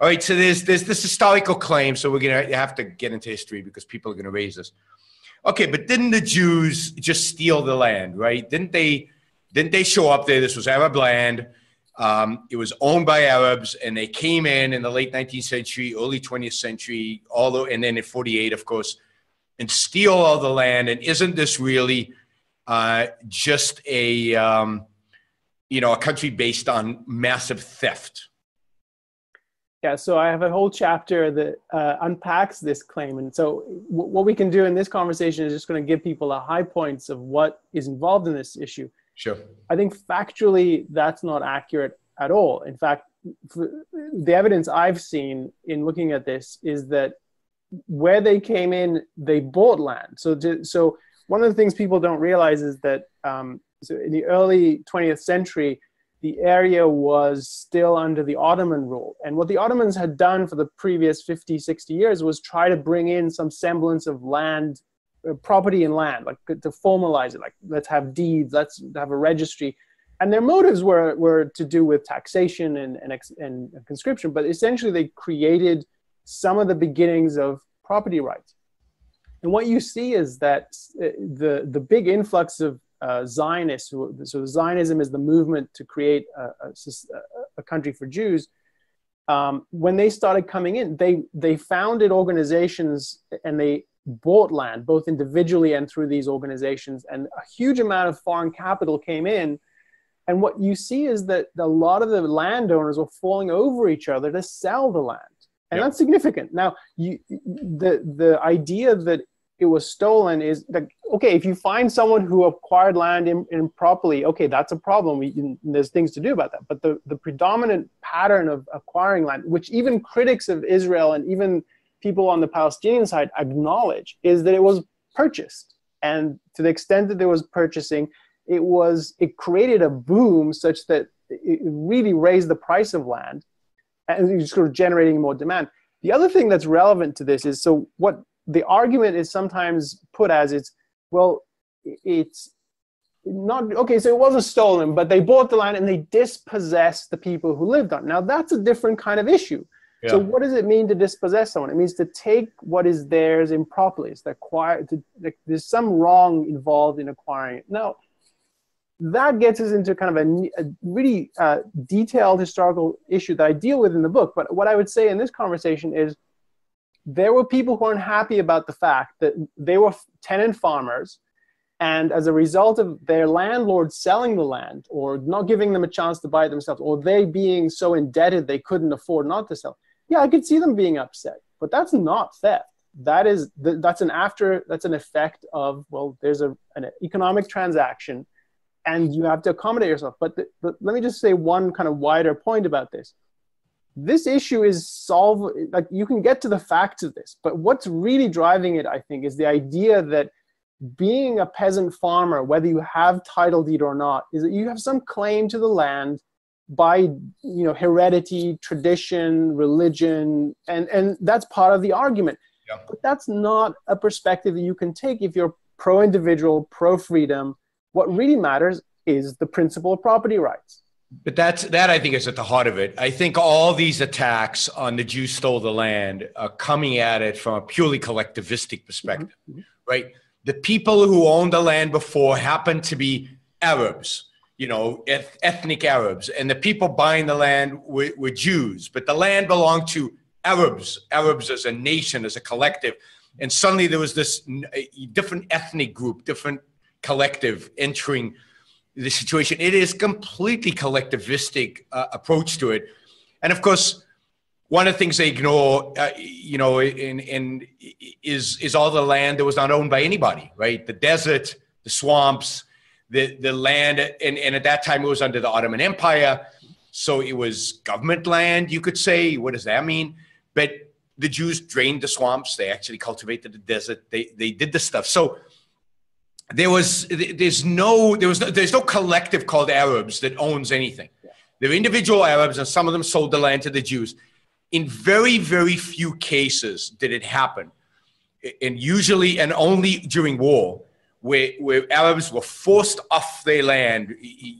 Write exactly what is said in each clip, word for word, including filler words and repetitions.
All right, so there's, there's this historical claim, so we're going to have to get into history because people are going to raise this. Okay, but didn't the Jews just steal the land, right? Didn't they, didn't they show up there? This was Arab land. Um, it was owned by Arabs, and they came in in the late nineteenth century, early twentieth century, all the, and then in forty-eight, of course, and steal all the land. And isn't this really uh, just a, um, you know, a country based on massive theft? Yeah, so I have a whole chapter that uh, unpacks this claim. And so w what we can do in this conversation is just going to give people the high points of what is involved in this issue. Sure. I think factually, that's not accurate at all. In fact, the evidence I've seen in looking at this is that where they came in, they bought land. So, to, so one of the things people don't realize is that um, so in the early twentieth century, the area was still under the Ottoman rule. And what the Ottomans had done for the previous fifty, sixty years was try to bring in some semblance of land, uh, property and land, like to formalize it, like let's have deeds, let's have a registry. And their motives were, were to do with taxation and, and, and conscription, but essentially they created some of the beginnings of property rights. And what you see is that the, the big influx of Uh, Zionists, who, so Zionism is the movement to create a, a, a country for Jews. Um, when they started coming in, they they founded organizations and they bought land, both individually and through these organizations. And a huge amount of foreign capital came in. And what you see is that a lot of the landowners were falling over each other to sell the land, and yep. That's significant. Now, you, the the idea that it was stolen is that, okay, if you find someone who acquired land in, improperly, okay, that's a problem. We, you, there's things to do about that. But the, the predominant pattern of acquiring land, which even critics of Israel and even people on the Palestinian side acknowledge, is that it was purchased. And to the extent that there was purchasing, it, was, it created a boom such that it really raised the price of land and you're sort of generating more demand. The other thing that's relevant to this is, so what the argument is sometimes put as it's, well, it's not, okay, so it wasn't stolen, but they bought the land and they dispossessed the people who lived on it. Now, that's a different kind of issue. Yeah. So what does it mean to dispossess someone? It means to take what is theirs improperly. It's to acquire, to, like, there's some wrong involved in acquiring it. Now, that gets us into kind of a, a really uh, detailed historical issue that I deal with in the book. But what I would say in this conversation is, there were people who weren't happy about the fact that they were tenant farmers, and as a result of their landlord selling the land or not giving them a chance to buy it themselves, or they being so indebted they couldn't afford not to sell. Yeah, I could see them being upset, but that's not theft. That is, that's an after, that's an effect of, well, there's a, an economic transaction and you have to accommodate yourself. But, the, but let me just say one kind of wider point about this. This issue is solved, like you can get to the facts of this, but what's really driving it, I think, is the idea that being a peasant farmer, whether you have title deed or not, is that you have some claim to the land by, you know, heredity, tradition, religion, and, and that's part of the argument. Yeah. But that's not a perspective that you can take if you're pro-individual, pro-freedom. What really matters is the principle of property rights. But that's, that I think is at the heart of it. I think all these attacks on the Jews stole the land are coming at it from a purely collectivistic perspective, mm-hmm. right? The people who owned the land before happened to be Arabs, you know, eth ethnic Arabs. And the people buying the land were, were Jews, but the land belonged to Arabs, Arabs as a nation, as a collective. And suddenly there was this different ethnic group, different collective entering the situation. It is completely collectivistic uh, approach to it. And of course, one of the things they ignore, uh, you know, in, in, is, is all the land that was not owned by anybody, right? The desert, the swamps, the, the land. And, and at that time it was under the Ottoman Empire. So it was government land, you could say. What does that mean? But the Jews drained the swamps. They actually cultivated the desert. They, they did this stuff. So There was, there's no, there was no, there's no collective called Arabs that owns anything. Yeah. They're individual Arabs, and some of them sold the land to the Jews. In very, very few cases did it happen. And usually, and only during war, where, where Arabs were forced off their land,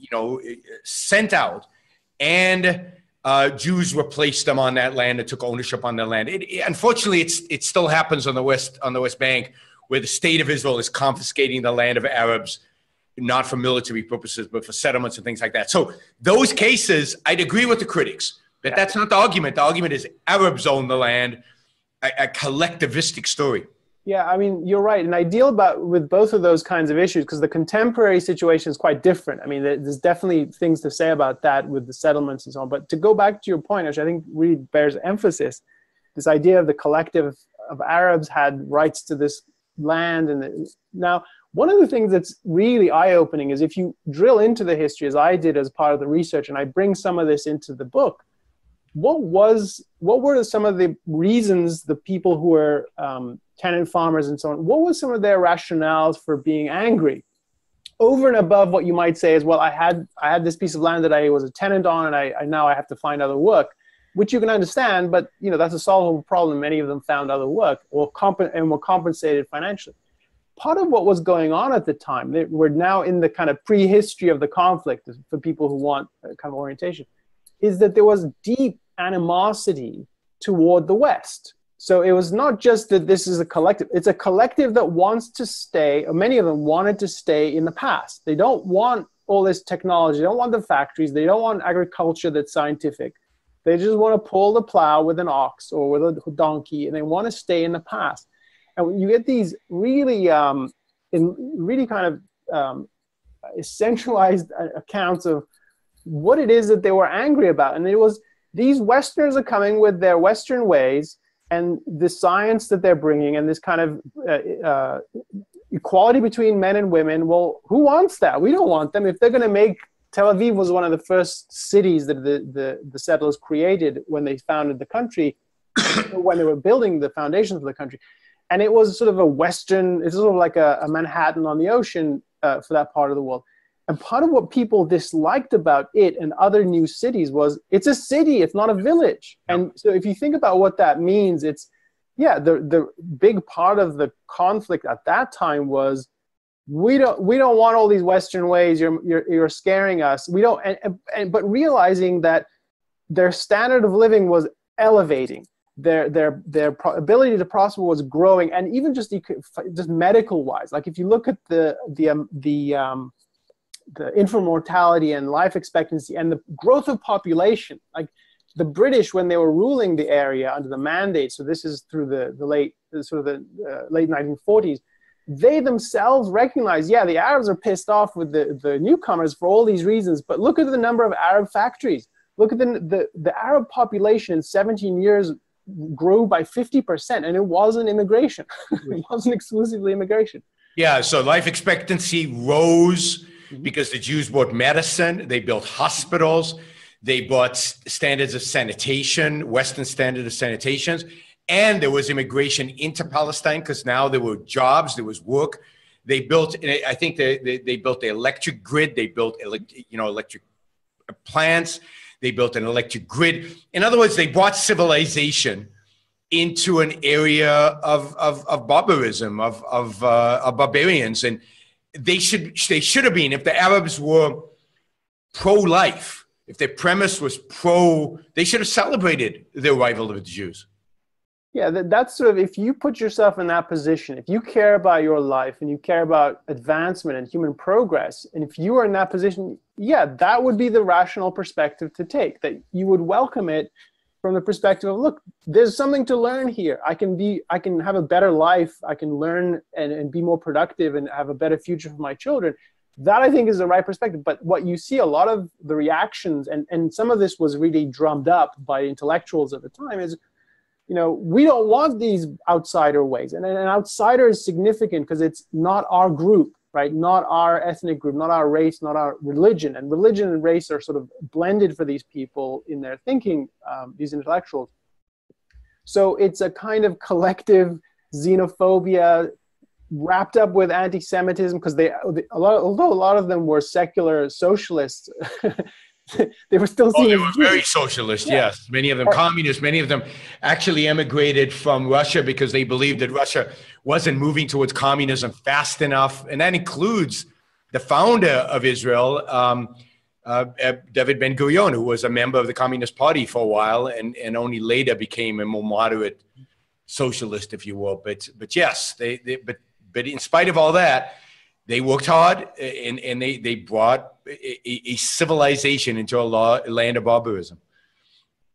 you know, sent out, and Uh, Jews replaced them on that land and took ownership on their land. It, it, unfortunately, it's, it still happens on the West on the West Bank, where the state of Israel is confiscating the land of Arabs, not for military purposes, but for settlements and things like that. So those cases, I'd agree with the critics, but that's not the argument. The argument is Arabs own the land, a, a collectivistic story. Yeah, I mean, you're right. And I deal about with both of those kinds of issues because the contemporary situation is quite different. I mean, there's definitely things to say about that with the settlements and so on. But to go back to your point, which I think really bears emphasis, this idea of the collective of Arabs had rights to this land. And the, now, one of the things that's really eye-opening is if you drill into the history, as I did as part of the research, and I bring some of this into the book, what was, what were some of the reasons the people who were um, tenant farmers and so on, what was some of their rationales for being angry? Over and above what you might say is, well, I had, I had this piece of land that I was a tenant on, and I, I now I have to find other work, which you can understand, but you know, that's a solvable problem. Many of them found other work or comp and were compensated financially. Part of what was going on at the time, they were now in the kind of prehistory of the conflict for people who want kind of orientation, is that there was deep animosity toward the West. So it was not just that this is a collective, it's a collective that wants to stay, or many of them wanted to stay in the past. They don't want all this technology, they don't want the factories, they don't want agriculture that's scientific. They just want to pull the plow with an ox or with a donkey, and they want to stay in the past. And you get these really, um, in really kind of um, essentialized accounts of what it is that they were angry about. And it was, these Westerners are coming with their Western ways and the science that they're bringing and this kind of uh, uh, equality between men and women. Well, who wants that? We don't want them. If they're going to make, Tel Aviv was one of the first cities that the, the, the settlers created when they founded the country, when they were building the foundations of the country. And it was sort of a Western, it's sort of like a, a Manhattan on the ocean uh, for that part of the world. And part of what people disliked about it and other new cities was it's a city, it's not a village. And so if you think about what that means, it's, yeah, the, the big part of the conflict at that time was we don't, we don't want all these Western ways, you're, you're, you're scaring us. We don't, and, and, and, but realizing that their standard of living was elevating. Their, their, their ability to prosper was growing. And even just, just medical wise, like if you look at the, the, um, the, um, the infant mortality and life expectancy and the growth of population, like the British, when they were ruling the area under the mandate, so this is through the, the late, sort of the uh, late nineteen forties, they themselves recognized, yeah, the Arabs are pissed off with the, the newcomers for all these reasons, but look at the number of Arab factories. Look at the, the, the Arab population in seventeen years grew by fifty percent, and it wasn't immigration. It wasn't exclusively immigration. Yeah, so life expectancy rose because the Jews bought medicine, they built hospitals, they bought standards of sanitation, Western standard of sanitation, and there was immigration into Palestine because now there were jobs, there was work. They built, I think they, they, they built the electric grid, they built you know, electric plants, they built an electric grid. In other words, they brought civilization into an area of, of, of barbarism, of, of, uh, of barbarians, and They should, they should have been, if the Arabs were pro-life, if their premise was pro, they should have celebrated their rivalry with the Jews. Yeah, that, that's sort of, if you put yourself in that position, if you care about your life and you care about advancement and human progress, and if you are in that position, yeah, that would be the rational perspective to take, that you would welcome it from the perspective of, look, there's something to learn here. I can be, I can have a better life. I can learn and, and be more productive and have a better future for my children. That I think is the right perspective. But what you see a lot of the reactions, and, and some of this was really drummed up by intellectuals at the time, is, you know, we don't want these outsider ways. And an outsider is significant because it's not our group, right? Not our ethnic group, not our race, not our religion. And religion and race are sort of blended for these people in their thinking, um, these intellectuals. So it's a kind of collective xenophobia wrapped up with anti-Semitism because they, they a lot, although a lot of them were secular socialists, they were still seen oh, they were very socialist, yeah. Yes. Many of them communists, many of them actually emigrated from Russia because they believed that Russia wasn't moving towards communism fast enough. And that includes the founder of Israel, um, uh, David Ben-Gurion, who was a member of the Communist Party for a while and, and only later became a more moderate socialist, if you will. But, but yes, they, they, but, but in spite of all that, they worked hard and, and they, they brought a, a civilization into a law, land of barbarism.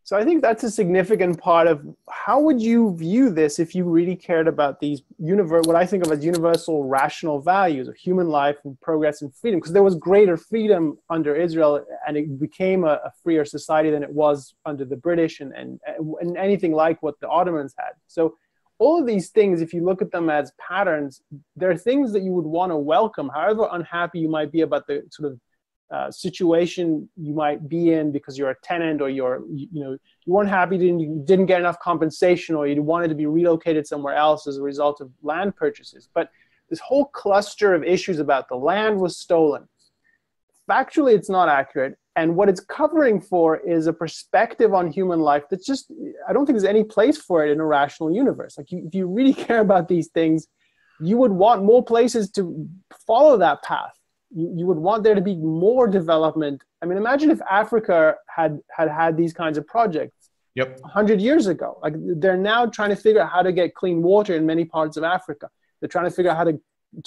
So I think that's a significant part of how would you view this if you really cared about these universe, what I think of as universal rational values of human life and progress and freedom, because there was greater freedom under Israel and it became a, a freer society than it was under the British and, and, and anything like what the Ottomans had. So all of these things, if you look at them as patterns, they're things that you would want to welcome, however unhappy you might be about the sort of Uh, situation you might be in because you're a tenant or you're, you, you know, you weren't happy, didn't, you didn't get enough compensation, or you wanted to be relocated somewhere else as a result of land purchases. But this whole cluster of issues about the land was stolen. Factually, it's not accurate. And what it's covering for is a perspective on human life that's just, I don't think there's any place for it in a rational universe. Like you, if you really care about these things, you would want more places to follow that path. You would want there to be more development. I mean, imagine if Africa had had, had these kinds of projects yep. a hundred years ago. Like they're now trying to figure out how to get clean water in many parts of Africa. They're trying to figure out how to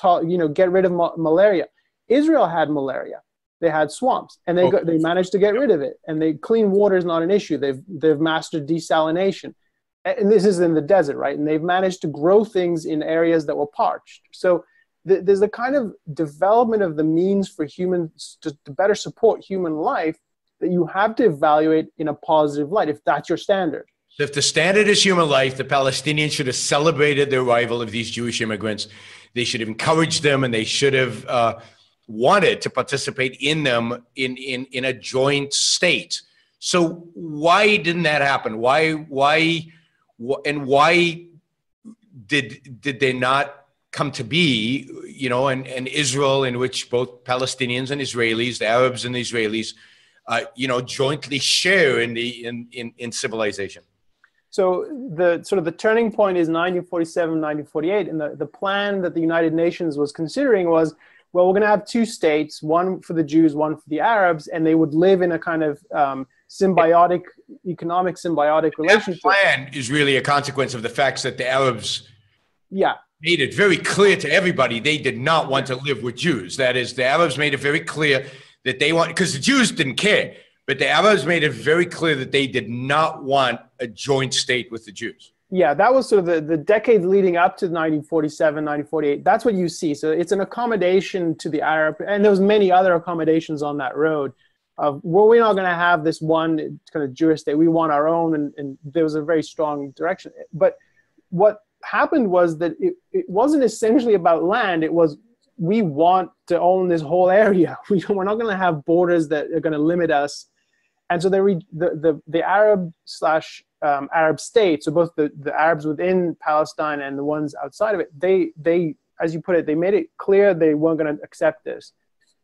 talk, you know, get rid of ma malaria. Israel had malaria. They had swamps, and they, okay. got, they managed to get yep. rid of it. And they, clean water is not an issue. They've, they've mastered desalination. And this is in the desert, right? And they've managed to grow things in areas that were parched. So there's the kind of development of the means for humans to, to better support human life that you have to evaluate in a positive light, if that's your standard. If the standard is human life, the Palestinians should have celebrated the arrival of these Jewish immigrants. They should have encouraged them, and they should have uh, wanted to participate in them in, in, in a joint state. So why didn't that happen? Why, why, wh and why did, did they not come to be, you know, and, and Israel, in which both Palestinians and Israelis, the Arabs and the Israelis, uh, you know, jointly share in the in, in, in civilization? So the sort of the turning point is nineteen forty-seven, nineteen forty-eight. And the, the plan that the United Nations was considering was, well, we're going to have two states, one for the Jews, one for the Arabs, and they would live in a kind of um, symbiotic, economic symbiotic relationship. That plan is really a consequence of the facts that the Arabs yeah. made it very clear to everybody they did not want to live with Jews. That is, the Arabs made it very clear that they want, because the Jews didn't care, but the Arabs made it very clear that they did not want a joint state with the Jews. Yeah, that was sort of the, the decade leading up to nineteen forty-seven, nineteen forty-eight. That's what you see. So it's an accommodation to the Arab, and there was many other accommodations on that road of, well, we're not going to have this one kind of Jewish state. We want our own, and, and there was a very strong direction. But what happened was that it, it wasn't essentially about land. It was, we want to own this whole area. We don't, we're not going to have borders that are going to limit us. And so they re, the, the, the Arab slash um, Arab states, so both the, the Arabs within Palestine and the ones outside of it, they, they, as you put it, they made it clear they weren't going to accept this.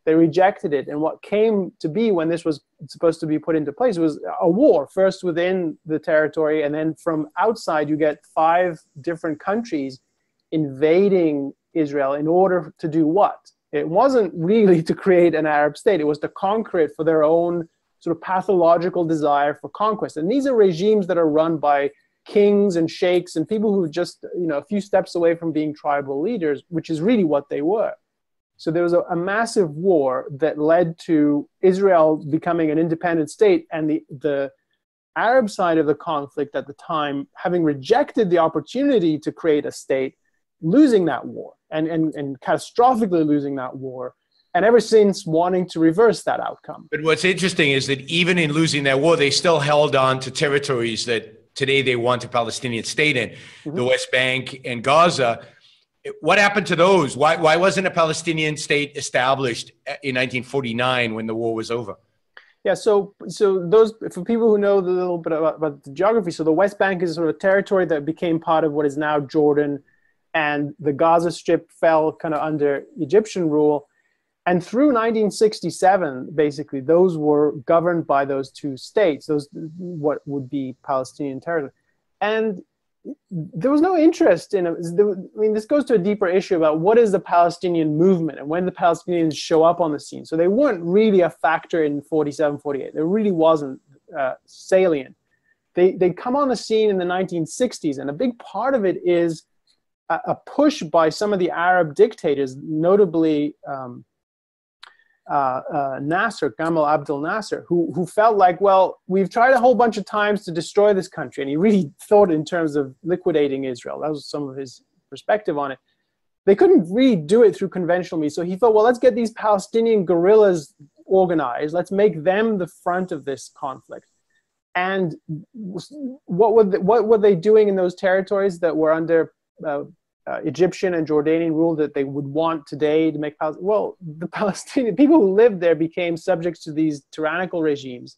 They rejected it. And what came to be when this was supposed to be put into place was a war, first within the territory, and then from outside you get five different countries invading Israel in order to do what? It wasn't really to create an Arab state. It was to conquer it for their own sort of pathological desire for conquest. And these are regimes that are run by kings and sheikhs and people who just, you know, a few steps away from being tribal leaders, which is really what they were. So there was a, a massive war that led to Israel becoming an independent state, and the, the Arab side of the conflict at the time, having rejected the opportunity to create a state, losing that war and, and, and catastrophically losing that war, and ever since wanting to reverse that outcome. But what's interesting is that even in losing that war, they still held on to territories that today they want a Palestinian state in, mm-hmm. the West Bank and Gaza. What happened to those? Why, why wasn't a Palestinian state established in nineteen forty-nine when the war was over? Yeah, so, so those, for people who know a little bit about, about the geography, so the West Bank is sort of a territory that became part of what is now Jordan, and the Gaza Strip fell kind of under Egyptian rule. And through nineteen sixty-seven, basically, those were governed by those two states, those what would be Palestinian territory. And there was no interest in, I mean, this goes to a deeper issue about what is the Palestinian movement and when the Palestinians show up on the scene. So they weren't really a factor in forty-seven, forty-eight. There really wasn't uh, salient. They, they come on the scene in the nineteen sixties, and a big part of it is a, a push by some of the Arab dictators, notably um, Uh, uh, Nasser, Gamal Abdel Nasser, who, who felt like, well, we've tried a whole bunch of times to destroy this country. And he really thought in terms of liquidating Israel. That was some of his perspective on it. They couldn't really do it through conventional means. So he thought, well, let's get these Palestinian guerrillas organized. Let's make them the front of this conflict. And what were, the, what were they doing in those territories that were under uh, Uh, Egyptian and Jordanian rule that they would want today to make Palestine? Well, the Palestinian people who lived there became subjects to these tyrannical regimes,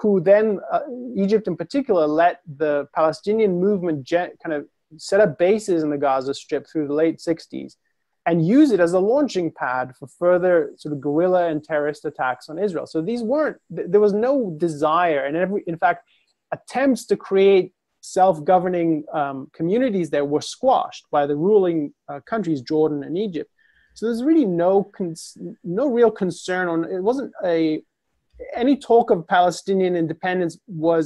who then, uh, Egypt in particular, let the Palestinian movement kind of set up bases in the Gaza Strip through the late sixties and use it as a launching pad for further sort of guerrilla and terrorist attacks on Israel. So these weren't, th there was no desire, and every, in fact, attempts to create self-governing um, communities there were squashed by the ruling uh, countries, Jordan and Egypt. So there's really no no real concern on it. Wasn't a any talk of Palestinian independence was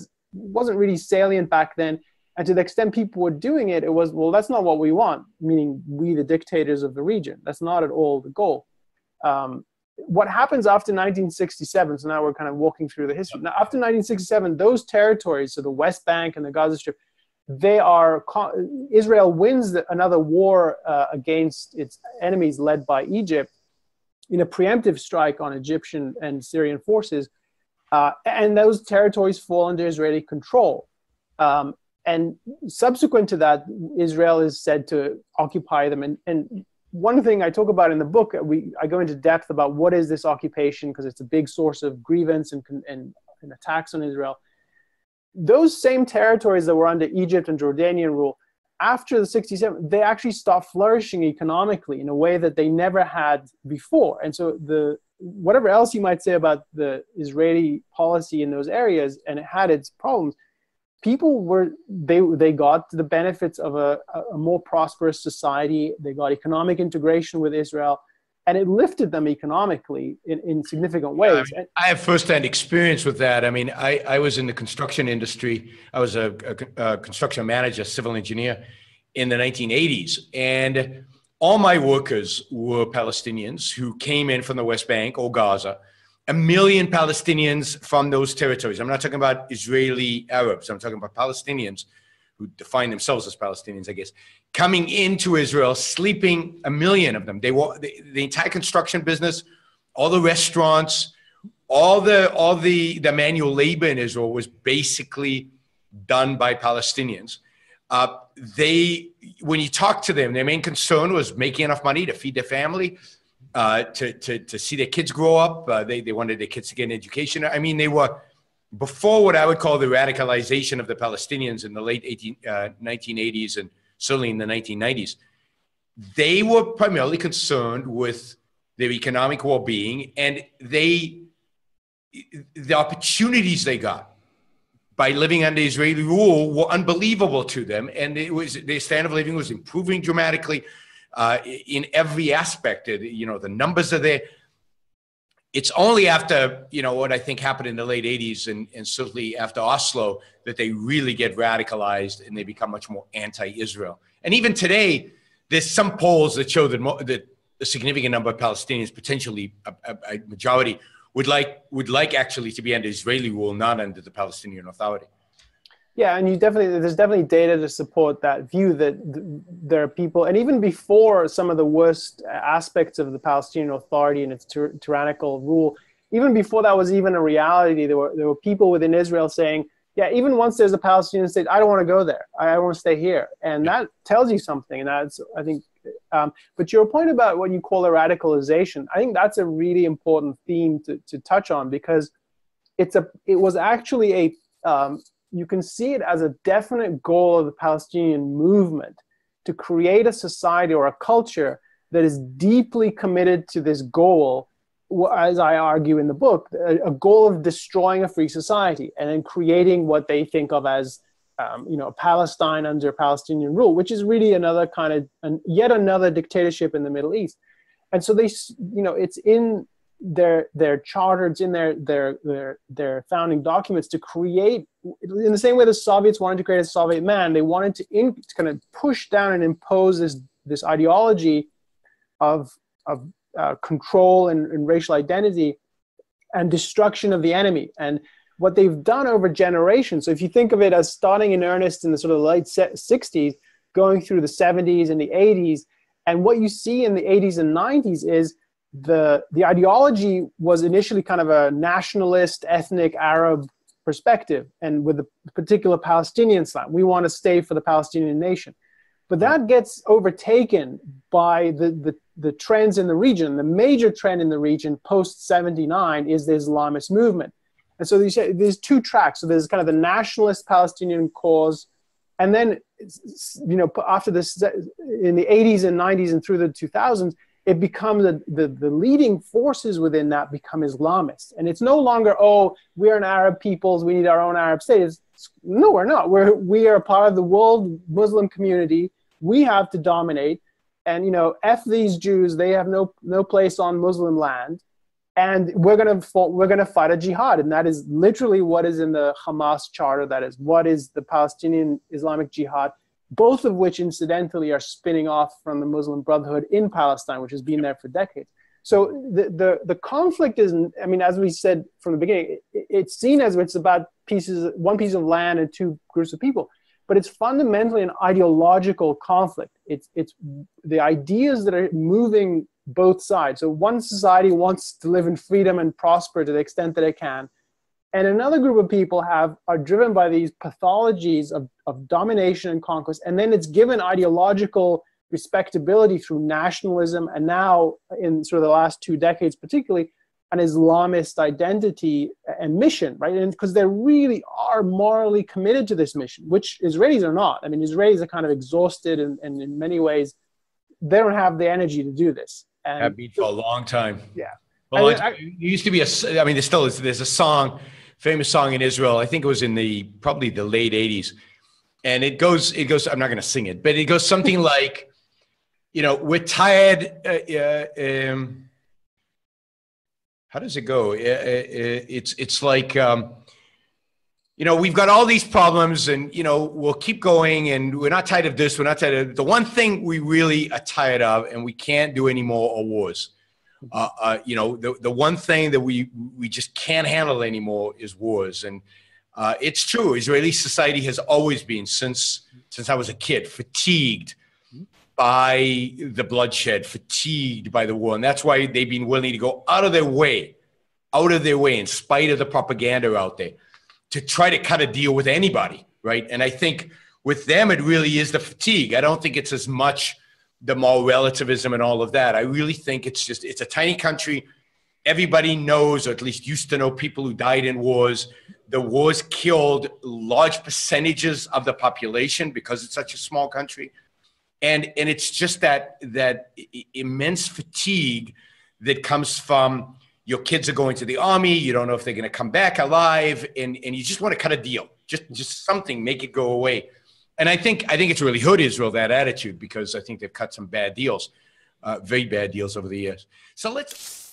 wasn't really salient back then. And to the extent people were doing it, it was, well, that's not what we want. Meaning we, the dictators of the region. That's not at all the goal. Um, what happens after nineteen sixty-seven, so now we're kind of walking through the history. Now, after nineteen sixty-seven, those territories, so the West Bank and the Gaza Strip, they are, Israel wins the, another war uh, against its enemies led by Egypt in a preemptive strike on Egyptian and Syrian forces. Uh, and those territories fall under Israeli control. Um, and subsequent to that, Israel is said to occupy them. And, and one thing I talk about in the book, we, I go into depth about what is this occupation, because it's a big source of grievance and, and, and attacks on Israel. Those same territories that were under Egypt and Jordanian rule, after the sixty-seven, they actually stopped flourishing economically in a way that they never had before. And so the, whatever else you might say about the Israeli policy in those areas, and it had its problems, people were, they, they got the benefits of a, a more prosperous society. They got economic integration with Israel, and it lifted them economically in, in significant ways. Yeah, I mean, I have firsthand experience with that. I mean, I, I was in the construction industry. I was a, a, a construction manager, civil engineer in the nineteen eighties. And all my workers were Palestinians who came in from the West Bank or Gaza. A million Palestinians from those territories. I'm not talking about Israeli Arabs. I'm talking about Palestinians who define themselves as Palestinians, I guess, coming into Israel, sleeping, a million of them. They were the, the entire construction business, all the restaurants, all the all the, the manual labor in Israel was basically done by Palestinians. Uh, they, when you talk to them, their main concern was making enough money to feed their family, Uh, to, to, to see their kids grow up. Uh, they, they wanted their kids to get an education. I mean, they were before what I would call the radicalization of the Palestinians in the late nineteen eighties and certainly in the nineteen nineties. They were primarily concerned with their economic well-being, and they, the opportunities they got by living under Israeli rule were unbelievable to them. And it was, their standard of living was improving dramatically. Uh, in every aspect, you know, the numbers are there. It's only after, you know, what I think happened in the late eighties and, and certainly after Oslo that they really get radicalized and they become much more anti-Israel. And even today, there's some polls that show that, that a significant number of Palestinians, potentially a, a, a majority, would like, would like actually to be under Israeli rule, not under the Palestinian Authority. Yeah, and you definitely, there's definitely data to support that view that there are people, and even before some of the worst aspects of the Palestinian Authority and its tyr tyrannical rule, even before that was even a reality, there were, there were people within Israel saying, yeah, even once there's a Palestinian state, I don't want to go there. I, I want to stay here. And that tells you something. And that's, I think, um, but your point about what you call a radicalization, I think that's a really important theme to, to touch on, because it's a, it was actually a, um, you can see it as a definite goal of the Palestinian movement to create a society or a culture that is deeply committed to this goal, as I argue in the book, a goal of destroying a free society and then creating what they think of as um, you know, Palestine under Palestinian rule, which is really another kind of, an, yet another dictatorship in the Middle East. And so they, you know, it's in their their charters, in their their their their founding documents to create, in the same way the Soviets wanted to create a Soviet man, they wanted to, in, to kind of push down and impose this this ideology of of uh, control and, and racial identity and destruction of the enemy. And what they've done over generations, so if you think of it as starting in earnest in the sort of late sixties, going through the seventies and the eighties, and what you see in the eighties and nineties is the, the ideology was initially kind of a nationalist, ethnic, Arab perspective, and with a particular Palestinian slant. We want to stay for the Palestinian nation. But that gets overtaken by the, the, the trends in the region. The major trend in the region post seventy-nine is the Islamist movement. And so these, there's two tracks. So there's kind of the nationalist Palestinian cause, and then, you know, after this, in the eighties and nineties and through the two thousands, it becomes a, the, the leading forces within that become Islamists. And it's no longer, oh, we're an Arab peoples, we need our own Arab state. It's, no, we're not. We're, we are part of the world Muslim community. We have to dominate. And, you know, F these Jews, they have no, no place on Muslim land. And we're going to we're going to fight a jihad. And that is literally what is in the Hamas charter. That is what is the Palestinian Islamic Jihad, both of which incidentally are spinning off from the Muslim Brotherhood in Palestine, which has been there for decades. So the, the, the conflict is, I mean, as we said from the beginning, it, it's seen as it's about pieces, one piece of land and two groups of people, but it's fundamentally an ideological conflict. It's, it's the ideas that are moving both sides. So one society wants to live in freedom and prosper to the extent that it can. And another group of people have are driven by these pathologies of, of domination and conquest. And then it's given ideological respectability through nationalism. And now in sort of the last two decades, particularly an Islamist identity and mission, right? And because they really are morally committed to this mission, which Israelis are not. I mean, Israelis are kind of exhausted and, and in many ways, they don't have the energy to do this. And I've been for a long time. Yeah. Well, I, I, it used to be a, I mean, there still is, there's a song, famous song in Israel. I think it was in the, probably the late eighties. And it goes, it goes, I'm not going to sing it, but it goes something like, you know, we're tired. Uh, uh, um, how does it go? Uh, uh, it's, it's like, um, you know, we've got all these problems and, you know, we'll keep going and we're not tired of this. We're not tired of the one thing we really are tired of and we can't do anymore are wars. Uh, uh, you know, the, the one thing that we, we just can't handle anymore is wars. And uh, it's true. Israeli society has always been, since, since I was a kid, fatigued by the bloodshed, fatigued by the war. And that's why they've been willing to go out of their way, out of their way, in spite of the propaganda out there, to try to cut a deal with anybody, right? And I think with them, it really is the fatigue. I don't think it's as much the moral relativism and all of that. I really think it's just, it's a tiny country. Everybody knows, or at least used to know, people who died in wars. The wars killed large percentages of the population because it's such a small country. And, and it's just that, that immense fatigue that comes from your kids are going to the army. You don't know if they're going to come back alive. And, and you just want to cut a deal, just, just something, make it go away. And I think I think it's really hurt Israel, that attitude, because I think they've cut some bad deals, uh, very bad deals over the years. So let's...